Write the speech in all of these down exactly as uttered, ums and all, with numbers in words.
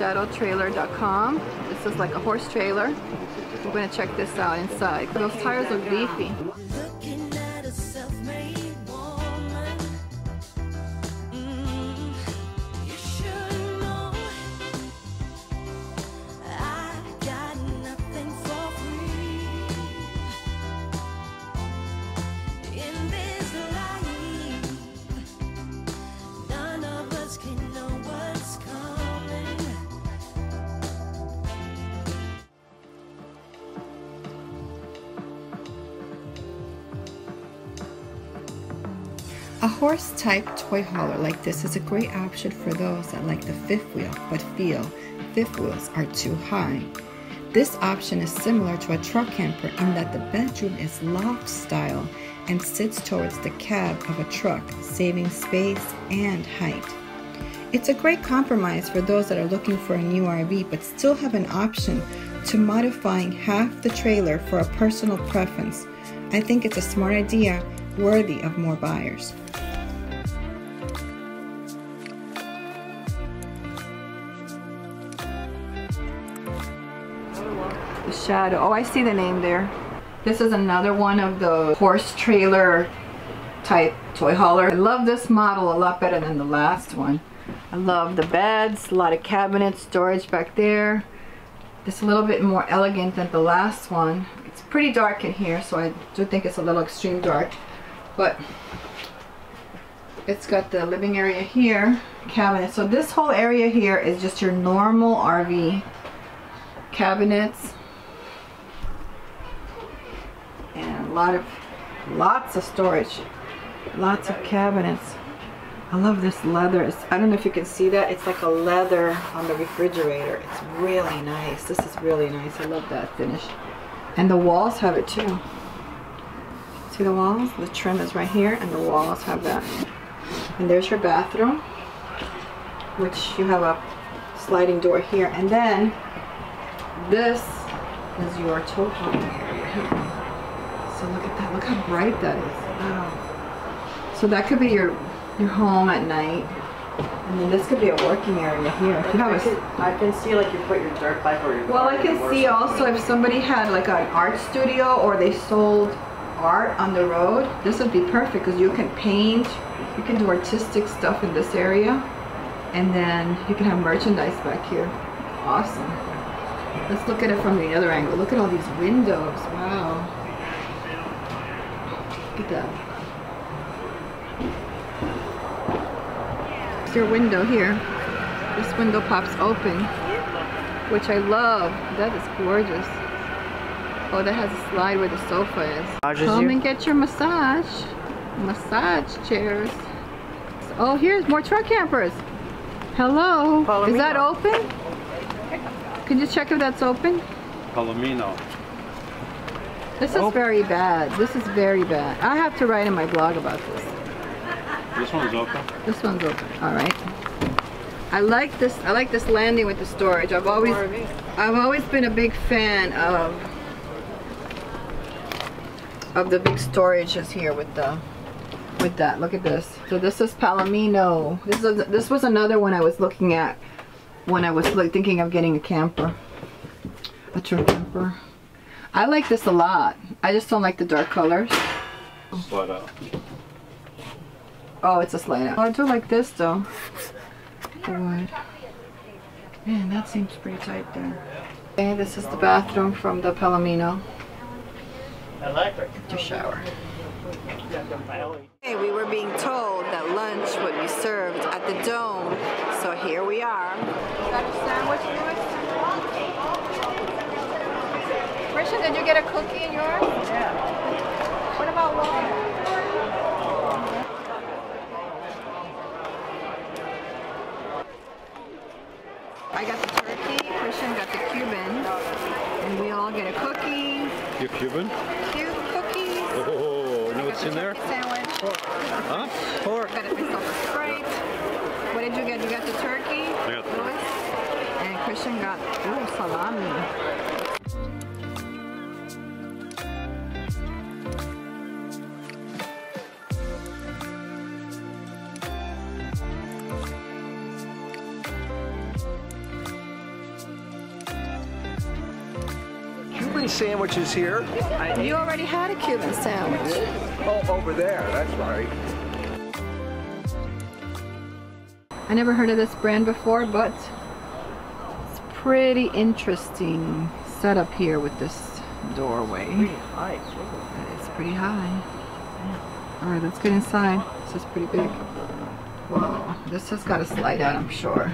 Shadow Trailer dot com. This is like a horse trailer. We're going to check this out inside. Those tires look beefy. A horse-type toy hauler like this is a great option for those that like the fifth wheel but feel fifth wheels are too high. This option is similar to a truck camper in that the bedroom is loft style and sits towards the cab of a truck, saving space and height. It's a great compromise for those that are looking for a new R V but still have an option to modifying half the trailer for a personal preference. I think it's a smart idea worthy of more buyers. The Shadow. Oh, I see the name there. This is another one of the horse trailer type toy hauler. I love this model a lot better than the last one. I love the beds, a lot of cabinets, storage back there. It's a little bit more elegant than the last one. It's pretty dark in here, so I do think it's a little extreme dark. But it's got the living area here, cabinet. So this whole area here is just your normal R V cabinets, and a lot of lots of storage, lots of cabinets. I love this leather. It's, I don't know if you can see that. It's like a leather on the refrigerator. It's really nice. This is really nice. I love that finish. And the walls have it too. See the walls? The trim is right here, and the walls have that. And there's your bathroom, which you have a sliding door here. And then this is your tow hauling area here. So look at that. Look how bright that is. Wow. So that could be your your home at night. And then this could be a working area here. If you have I, can, I can see like you put your dirt bike or your. Well, I can see also if somebody had like an art studio or they sold art on the road, this would be perfect because you can paint, you can do artistic stuff in this area, and then you can have merchandise back here. Awesome. Let's look at it from the other angle. Look at all these windows. Wow. Look at that. Your window here. This window pops open, which I love. That is gorgeous. Oh, that has a slide where the sofa is. Come and get your massage. Massage chairs. Oh, here's more truck campers. Hello. Palomino. Is that open? Could you check if that's open? Palomino. This is oh. very bad. This is very bad. I have to write in my blog about this. This one's open. This one's open. All right. I like this. I like this landing with the storage. I've always, I've always been a big fan of of the big storages here with the, with that. Look at this. So this is Palomino. This is this was another one I was looking at when I was thinking of getting a camper, a truck camper. I like this a lot. I just don't like the dark colors. Slide out. Oh, it's a slide out. Oh, I do like this though. Good. Man, that seems pretty tight there. Okay, this is the bathroom from the Palomino. Electric. To shower. Okay, we were being told that lunch would be served at the Dome, so here we are. Is that a sandwich, Lewis? Christian, did you get a cookie in yours? Yeah. What about water? I got the turkey, Christian got the Cuban, and we all get a cookie. Your Cuban? Cute cookies. Oh, know what's in there? Sandwich. Pork. Huh? Pork. Got a myself a Sprite. What did you get? You got the turkey, I got Louis, the and Christian got, ooh, salami. sandwiches here. I, you already had a Cuban sandwich. Oh, over there, that's right. I never heard of this brand before, but it's pretty interesting setup here with this doorway. It's pretty high, too. It's pretty high. Yeah. All right, let's get inside. This is pretty big. Whoa, this has got a slide out, I'm sure.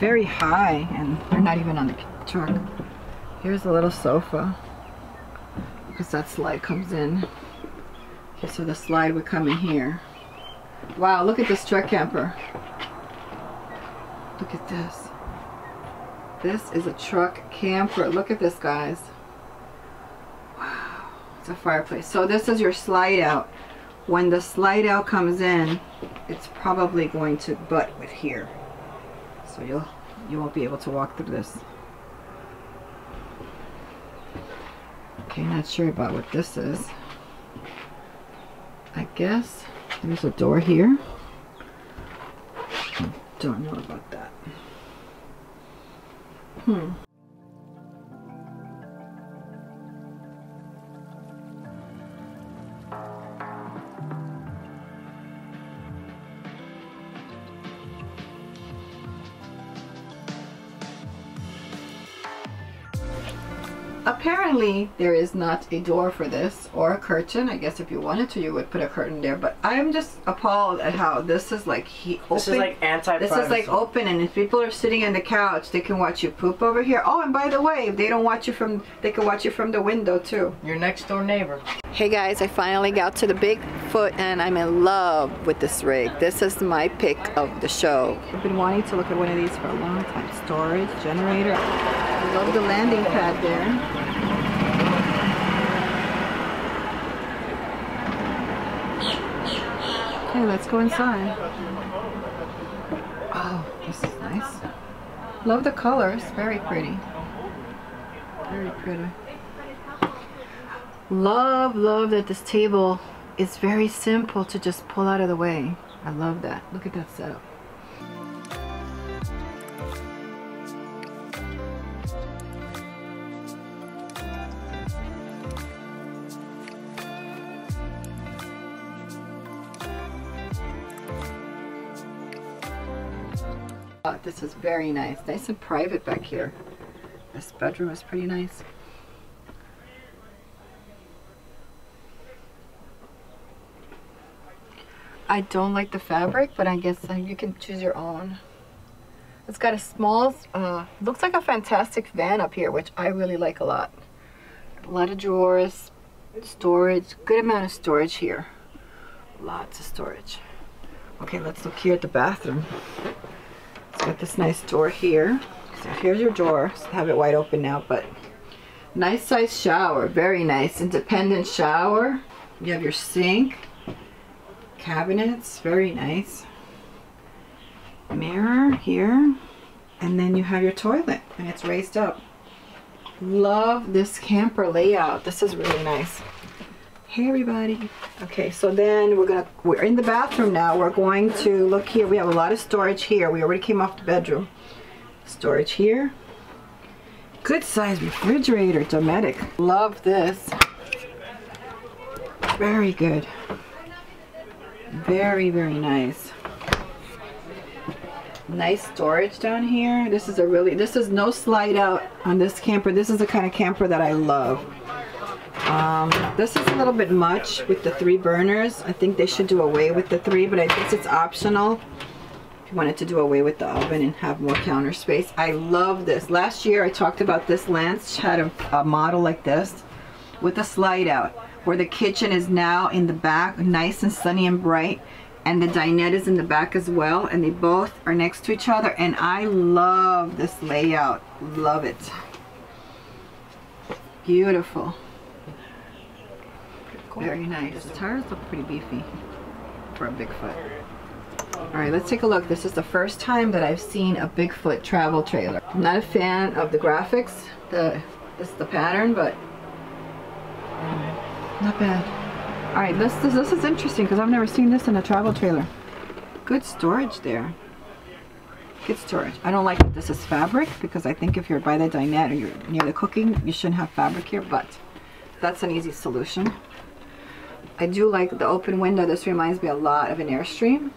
Very high, and they're not even on the truck. Here's a little sofa, because that slide comes in. Okay, so the slide would come in here. Wow, look at this truck camper. Look at this. This is a truck camper. Look at this, guys. Wow, it's a fireplace. So this is your slide out. When the slide out comes in, it's probably going to butt with here. So you'll, you won't be able to walk through this. Okay, not sure about what this is. I guess there's a door here. Don't know about that. Hmm. Apparently there is not a door for this or a curtain. I guess if you wanted to, you would put a curtain there, but I'm just appalled at how this is like he open. This is like anti-privacy. This is like open, and if people are sitting on the couch, they can watch you poop over here. Oh, and by the way, if they don't watch you from, they can watch you from the window too. Your next door neighbor. Hey guys, I finally got to the Bigfoot, and I'm in love with this rig. This is my pick of the show. I've been wanting to look at one of these for a long time. Storage, generator. I love the landing pad there. Okay, let's go inside. Oh, this is nice. Love the colors. Very pretty. Very pretty. Love, love that this table is very simple to just pull out of the way. I love that. Look at that setup. Oh, this is very nice. Nice and private back here. This bedroom is pretty nice. I don't like the fabric, but I guess uh, you can choose your own. It's got a small, uh, looks like a fantastic van up here, which I really like a lot. A lot of drawers, storage, good amount of storage here. Lots of storage. Okay, let's look here at the bathroom. Got this nice door here. So here's your door. So have it wide open now, but nice size shower. Very nice. Independent shower. You have your sink. Cabinets. Very nice. Mirror here. And then you have your toilet. And it's raised up. Love this camper layout. This is really nice. Hey everybody. Okay, so then we're gonna we're in the bathroom now. We're going to look here. We have a lot of storage here. We already came off the bedroom. Storage here. Good size refrigerator, Dometic. Love this. Very good. Very, very nice. Nice storage down here. This is a really this is no slide out on this camper. This is the kind of camper that I love. Um, this is a little bit much with the three burners. I think they should do away with the three, but I guess it's optional if you wanted to do away with the oven and have more counter space. I love this. Last year I talked about this. Lance had a, a model like this with a slide out where the kitchen is now in the back, nice and sunny and bright, and the dinette is in the back as well, and they both are next to each other, and I love this layout. Love it. Beautiful. Cool. Very nice. The tires look pretty beefy for a Bigfoot. All right, let's take a look. This is the first time that I've seen a Bigfoot travel trailer. I'm not a fan of the graphics, the this is the pattern, but um, not bad. All right, this this, this is interesting because I've never seen this in a travel trailer. Good storage there. Good storage. I don't like that this is fabric because I think if you're by the dinette or you're near the cooking, you shouldn't have fabric here. But that's an easy solution. I do like the open window. This reminds me a lot of an Airstream.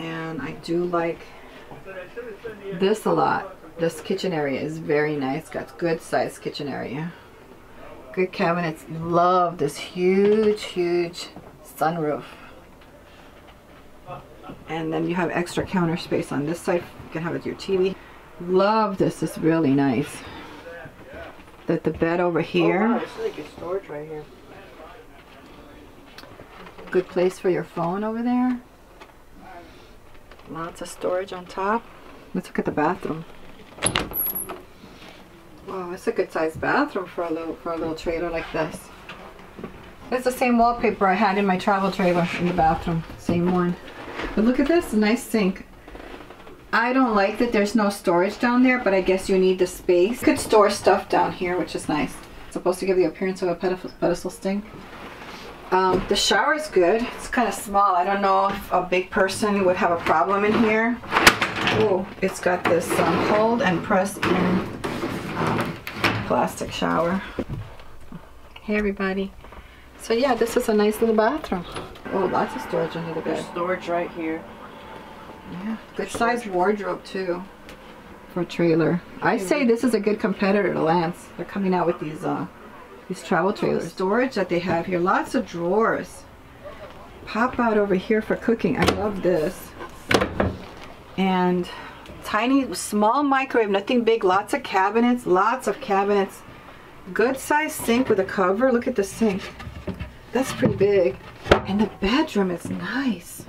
And I do like this a lot. This kitchen area is very nice. Got good sized kitchen area. Good cabinets. Love this huge, huge sunroof. And then you have extra counter space on this side. You can have it with your T V. Love this. It's really nice. That the bed over here. Oh, wow. This is like a storage right here. Good place for your phone over there. Lots of storage on top. Let's look at the bathroom. Wow, it's a good sized bathroom for a little for a little trailer like this. It's the same wallpaper I had in my travel trailer in the bathroom. Same one. But look at this, nice sink. I don't like that there's no storage down there, but I guess you need the space. You could store stuff down here, which is nice. It's supposed to give the appearance of a pedestal sink. Um, the shower is good. It's kind of small. I don't know if a big person would have a problem in here. Oh, it's got this um, hold and press in um, plastic shower. Hey everybody. So yeah, this is a nice little bathroom. Oh, lots of storage under the bed. There's storage right here. Yeah, good size wardrobe too for a trailer. I say this is a good competitor to Lance. They're coming out with these uh, these travel trailers. The storage that they have here, lots of drawers. Pop out over here for cooking. I love this. And tiny, small microwave, nothing big. Lots of cabinets, lots of cabinets. Good size sink with a cover. Look at the sink. That's pretty big. And the bedroom is nice.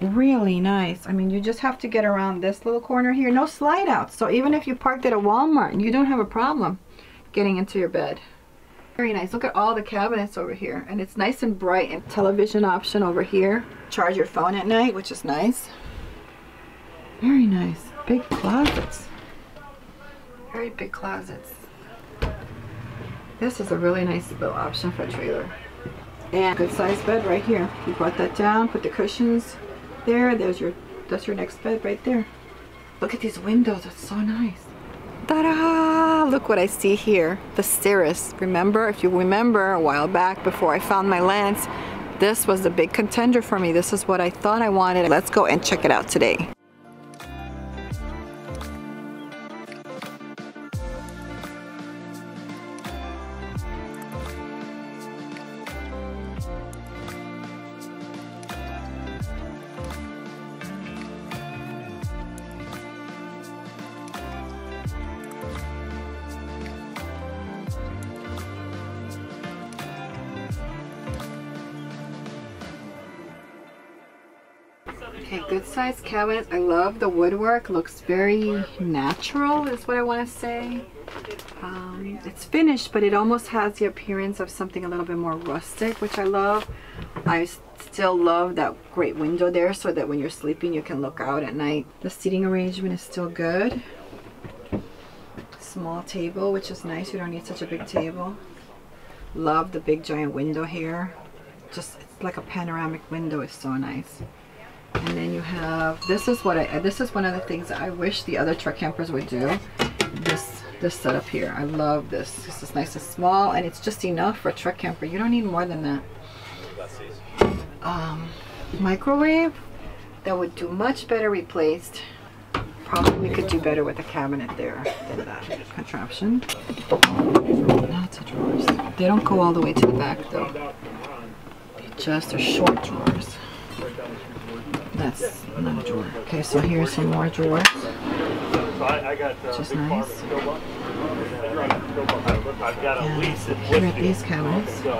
Really nice. I mean, you just have to get around this little corner here. No slide outs. So even if you parked at a Walmart, you don't have a problem getting into your bed. Very nice. Look at all the cabinets over here. And it's nice and bright. And television option over here. Charge your phone at night, which is nice. Very nice. Big closets. Very big closets. This is a really nice little option for a trailer. And good sized bed right here. You brought that down, put the cushions there. There's your, that's your next bed right there. Look at these windows, it's so nice. Ta-da! Look what I see here, the Cirrus. Remember, if you remember a while back before I found my Lance, this was the big contender for me. This is what I thought I wanted. Let's go and check it out today. Okay, good size cabinets. I love the woodwork. Looks very natural is what I want to say. Um, it's finished, but it almost has the appearance of something a little bit more rustic, which I love. I still love that great window there so that when you're sleeping you can look out at night. The seating arrangement is still good. Small table, which is nice. You don't need such a big table. Love the big giant window here. Just it's like a panoramic window. It's so nice. And then you have, this is what I, this is one of the things that I wish the other truck campers would do. This, this setup here. I love this. This is nice and small and it's just enough for a truck camper. You don't need more than that. Um, microwave, that would do much better replaced. Probably could do better with a cabinet there than that contraption. Lots of drawers. They don't go all the way to the back though. They just are short drawers. That's another drawer. Okay, so here's some more drawers. Which is nice. And here at these cabinets. Oh,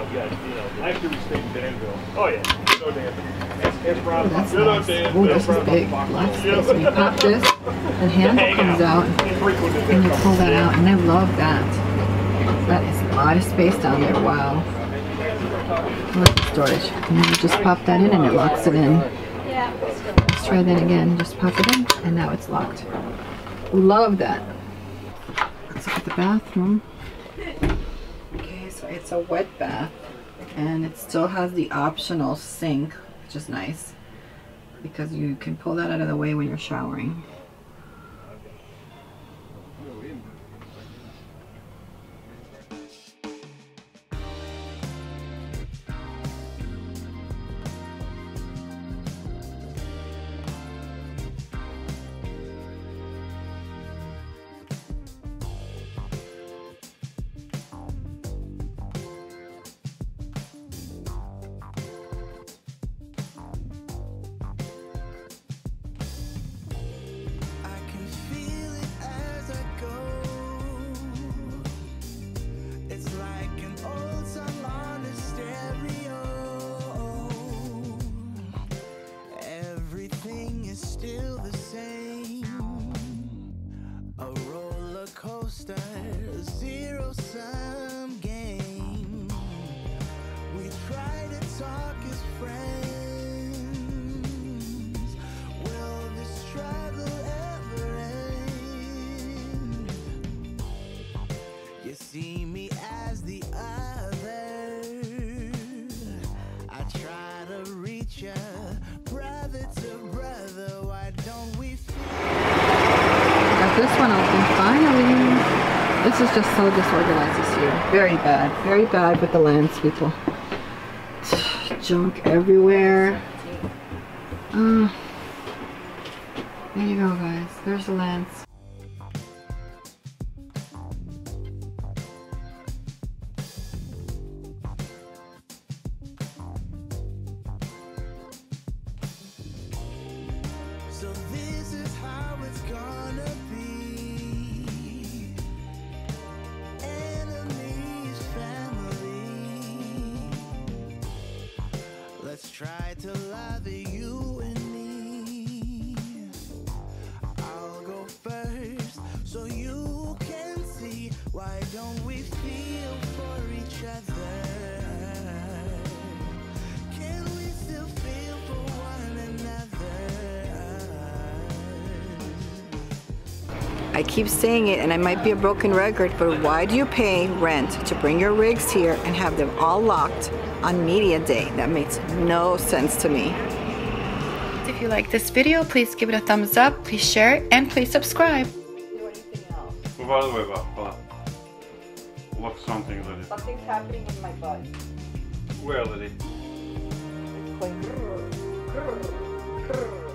that's nice. Oh, this is big. Lots of space. When you pop this, the handle comes out, and you pull that out, and I love that. That is a lot of space down there, wow. Look at the storage. And then you just pop that in and it locks it in. Let's try that again. Just pop it in and now it's locked. Love that. Let's look at the bathroom. Okay, so it's a wet bath and it still has the optional sink, which is nice because you can pull that out of the way when you're showering. This is just so disorganized this year. Very bad. Very bad with the Lance people. Junk everywhere. Uh, there you go, guys. There's the Lance. So this is how it's gonna be. Let's try to love you and me. I'll go first so you can see. Why don't we feel for each other? Can we still feel for one another? I keep saying it and I might be a broken record, but why do you pay rent to bring your rigs here and have them all locked on media day? That makes no sense to me. If you like this video, please give it a thumbs up, please share it, and please subscribe. Do anything else. Move out of the way, Bob. Hold on. Look, something, Liddy. Something's happening in my butt. Where, Liddy? It's like...